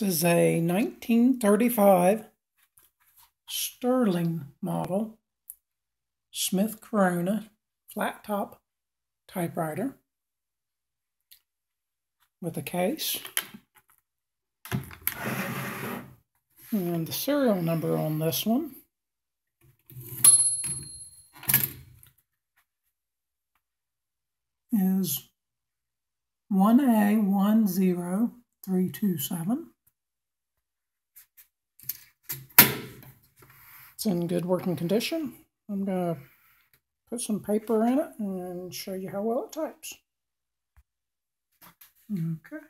This is a 1935 Sterling model Smith Corona flat top typewriter with a case, and the serial number on this one is 1A10327. It's in good working condition. I'm going to put some paper in it and show you how well it types. Okay.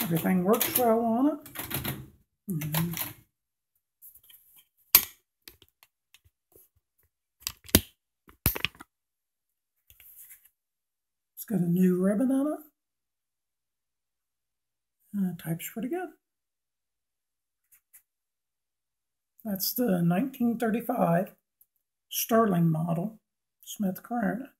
Everything works well on it. It's got a new ribbon on it, and it types pretty good. That's the 1935 Sterling model Smith Corona.